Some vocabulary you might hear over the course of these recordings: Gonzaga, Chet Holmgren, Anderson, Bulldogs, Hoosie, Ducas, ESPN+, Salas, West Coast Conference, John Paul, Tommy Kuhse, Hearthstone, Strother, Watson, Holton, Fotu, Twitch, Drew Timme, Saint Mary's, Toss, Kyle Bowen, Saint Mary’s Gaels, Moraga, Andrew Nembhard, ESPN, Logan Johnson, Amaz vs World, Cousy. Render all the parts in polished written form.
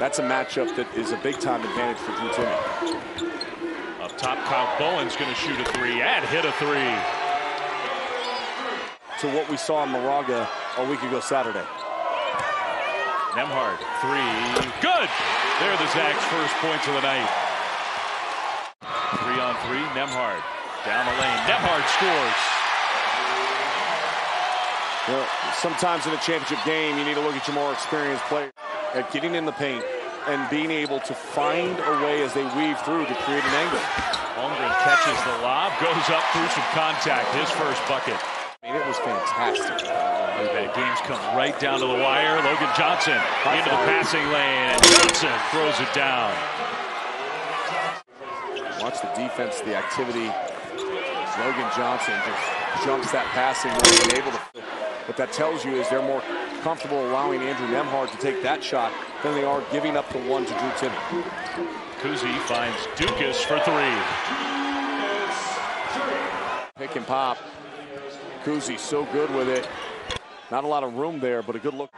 That's a matchup that is a big-time advantage for Drew Timme. Up top, Kyle Bowen's going to shoot a three and hit a three. To what we saw in Moraga a week ago Saturday. Nembhard, three, good! There are the Zags' first points of the night. 3-on-3, Nembhard down the lane. Nembhard scores. You know, sometimes in a championship game, you need to look at your more experienced players at getting in the paint and being able to find a way as they weave through to create an angle. Holmgren catches the lob, goes up through some contact, his first bucket. I mean, it was fantastic. That game's come right down to the wire. Logan Johnson into the passing lane, and Johnson throws it down. Watch the defense, the activity. Logan Johnson just jumps that passing lane and able to. What that tells you is they're more comfortable allowing Andrew Nembhard to take that shot than they are giving up the one to Drew Timme. Cousy finds Ducas for three. Pick and pop. Cousy so good with it. Not a lot of room there, but a good look.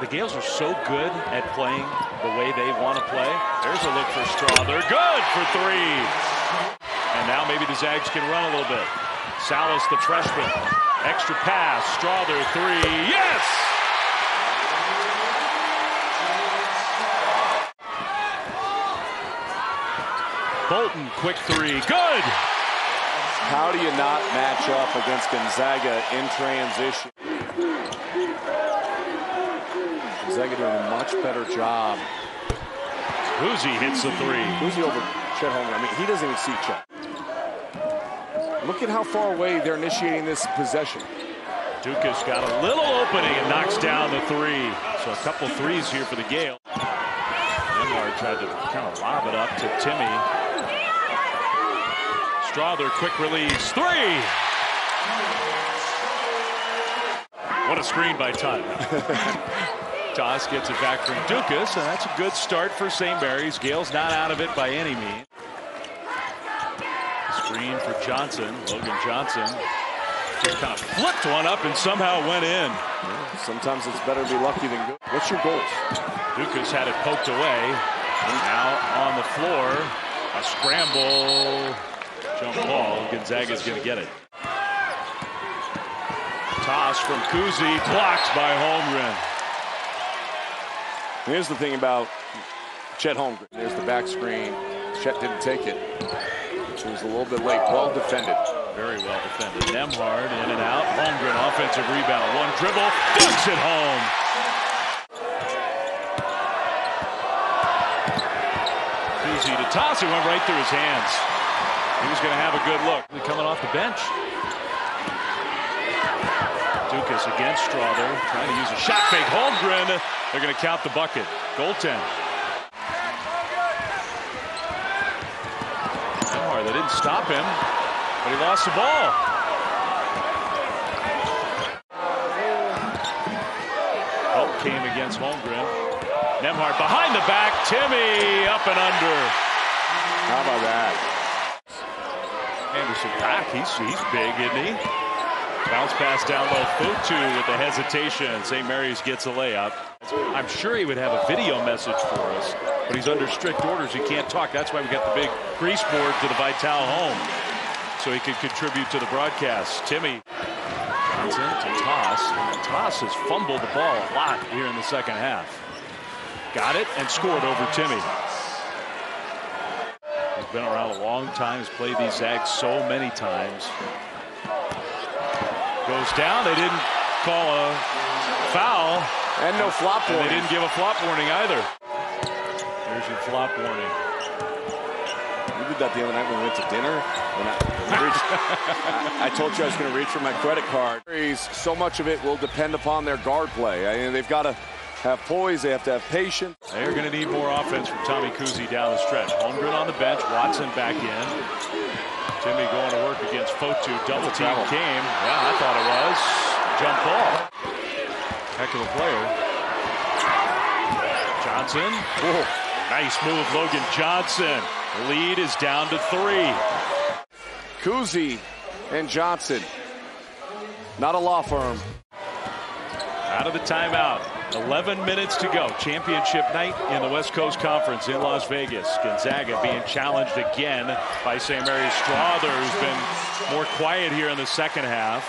The Gales are so good at playing the way they want to play. There's a look for Strother. Good for three. And now maybe the Zags can run a little bit. Salas, the freshman. Extra pass. Strother, three. Yes! Holton, quick three. Good! How do you not match up against Gonzaga in transition? Gonzaga doing a much better job. Hoosie hits the three. Hoosie over Chet Holmgren. I mean, he doesn't even see Chet. Look at how far away they're initiating this possession. Ducas got a little opening and knocks down the three. So a couple threes here for the Gale. Nembhard tried to kind of lob it up to Timme. Strother, quick release, three! What a screen by Todd. Toss gets it back from Ducas, and that's a good start for Saint Mary's. Gale's not out of it by any means. Screen for Johnson. Logan Johnson just kind of flipped one up and somehow went in. Sometimes it's better to be lucky than good. What's your goals? Ducas had it poked away. Now on the floor, a scramble. John Paul, Gonzaga's going to get it. Toss from Cousy, blocked by Holmgren. Here's the thing about Chet Holmgren. There's the back screen. Chet didn't take it. He was a little bit late. Well defended. Very well defended. Nembhard in and out. Holmgren, offensive rebound. One dribble, dunks it home. Cousy to Toss. It went right through his hands. He was going to have a good look. Coming off the bench. Ducas against Strother. Trying to use a shot fake. Holmgren. They're going to count the bucket. Goaltend. They didn't stop him, but he lost the ball. Help came against Holmgren. Nembhard behind the back. Timme up and under. How about that? Anderson back, he's big, isn't he? Bounce pass down low, Fotu with the hesitation. St. Mary's gets a layup. I'm sure he would have a video message for us, but he's under strict orders. He can't talk. That's why we got the big grease board to the Vital home, so he could contribute to the broadcast. Timme Johnson to Toss. Toss has fumbled the ball a lot here in the second half. Got it and scored over Timme. He's been around a long time. He's played these Zags so many times. Goes down. They didn't call a foul. And no flop warning. They didn't give a flop warning either. There's your flop warning. We did that the other night when we went to dinner. And I told you I was going to reach for my credit card. So much of it will depend upon their guard play. I mean, they've got to have poise, they have to have patience. They're going to need more offense from Tommy Kuhse down the stretch. Holmgren on the bench, Watson back in. Timme going to work against Fotu. Double team came. Yeah, I thought it was. Jump ball. Heck of a player. Johnson. Whoa. Nice move, Logan Johnson. Lead is down to three. Kuhse and Johnson. Not a law firm. Out of the timeout. 11 minutes to go. Championship night in the West Coast Conference in Las Vegas. Gonzaga being challenged again by Saint Mary's. Strother, who's been more quiet here in the second half.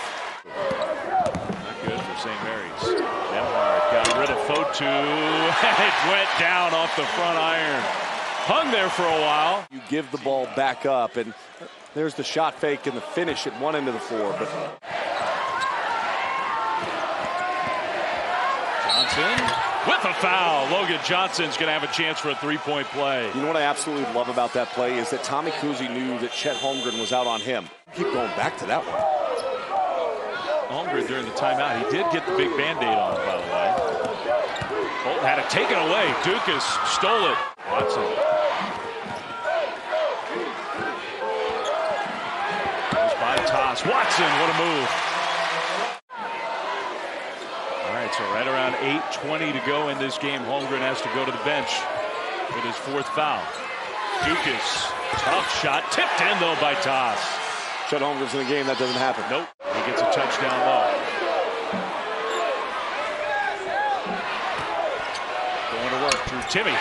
Not good for Saint Mary's. Nembhard got rid of Fotu, and it went down off the front iron. Hung there for a while. You give the ball back up, and there's the shot fake and the finish at one end of the floor. But with a foul, Logan Johnson's going to have a chance for a three-point play. You know what I absolutely love about that play is that Tommy Kuhse knew that Chet Holmgren was out on him. Keep going back to that one. Holmgren during the timeout, he did get the big Band-Aid on, by the way. Holton had to take it away. Ducas stole it. Watson. Goes by Toss. Watson, what a move. So right around 8:20 to go in this game, Holmgren has to go to the bench with his fourth foul. Ducas, tough shot, tipped in though by Toss. Chet Holmgren's in the game, that doesn't happen. Nope, he gets a touchdown low. Going to work, Drew Timme.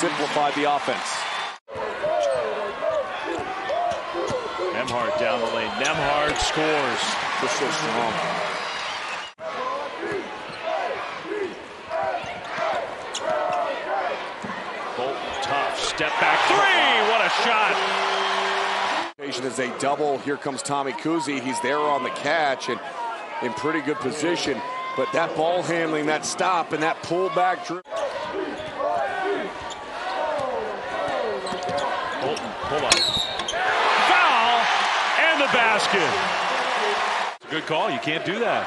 Simplified the offense. Nembhard down the lane, Nembhard scores. This is strong. Step back three. What a shot. Is a double. Here comes Tommy Kuhse. He's there on the catch and in pretty good position. But that ball handling, that stop, and that pullback. Holton, pull up. Foul and the basket. It's a good call. You can't do that.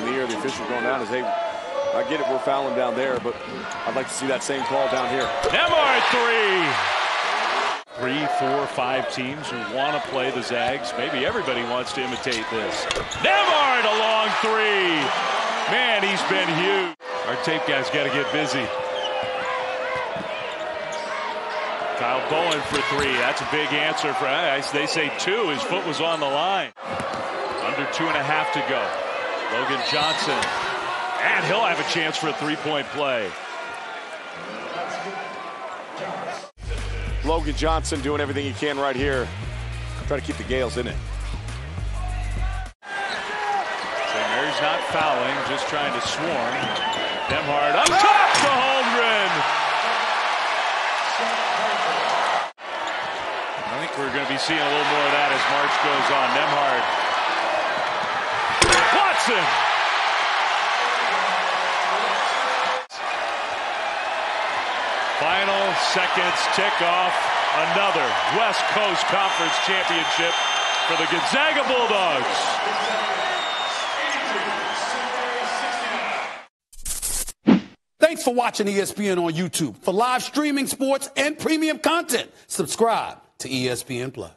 In the air, the official going down as they. I get it, we're fouling down there, but I'd like to see that same call down here. Nembhard three! 3, 4, 5 teams who want to play the Zags. Maybe everybody wants to imitate this. Nembhard, a long three! Man, he's been huge. Our tape guy's got to get busy. Kyle Bowen for three. That's a big answer for us. They say two. His foot was on the line. Under 2.5 to go. Logan Johnson. And he'll have a chance for a three-point play. Logan Johnson doing everything he can right here. Try to keep the Gales in it. Saint Mary's not fouling, just trying to swarm. Nembhard up top to Holmgren. I think we're going to be seeing a little more of that as March goes on. Nembhard. Watson. Final seconds tick off. Another West Coast Conference championship for the Gonzaga Bulldogs. Thanks for watching ESPN on YouTube. For live streaming, sports, and premium content, subscribe to ESPN+.